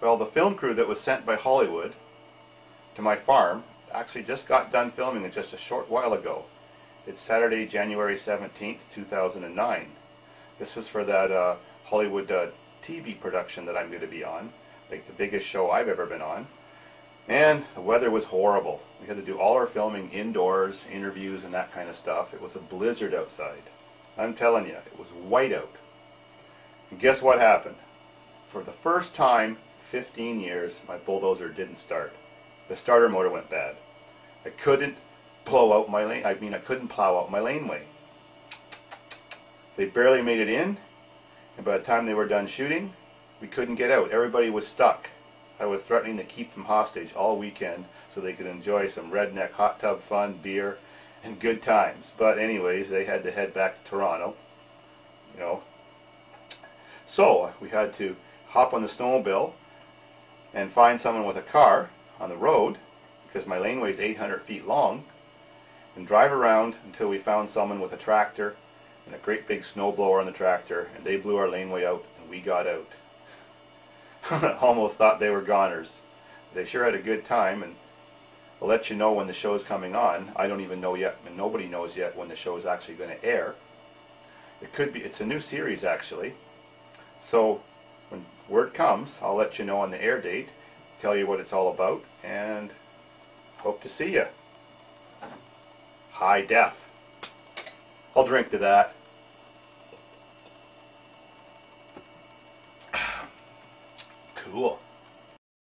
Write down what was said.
Well, the film crew that was sent by Hollywood to my farm actually just got done filming it just a short while ago. It's Saturday, January 17th, 2009. This was for that Hollywood TV production that I'm going to be on, like the biggest show I've ever been on. And the weather was horrible. We had to do all our filming indoors, interviews and that kind of stuff. It was a blizzard outside. I'm telling you, it was white out. And guess what happened? For the first time in 15 years, my bulldozer didn't start. The starter motor went bad. I couldn't blow out my lane. I mean, I couldn't plow out my laneway. They barely made it in, and by the time they were done shooting, we couldn't get out. Everybody was stuck. I was threatening to keep them hostage all weekend so they could enjoy some redneck hot tub fun, beer, and good times. But anyways, they had to head back to Toronto, you know. So we had to hop on the snowmobile and find someone with a car on the road, because my laneway is 800 feet long, and drive around until we found someone with a tractor and a great big snowblower on the tractor, and they blew our laneway out and we got out. Almost thought they were goners. They sure had a good time, and I'll let you know when the show's coming on. I don't even know yet, and nobody knows yet when the show's actually going to air. It could be, it's a new series actually. So when word comes, I'll let you know on the air date, tell you what it's all about, and hope to see you. High def. I'll drink to that. Cool.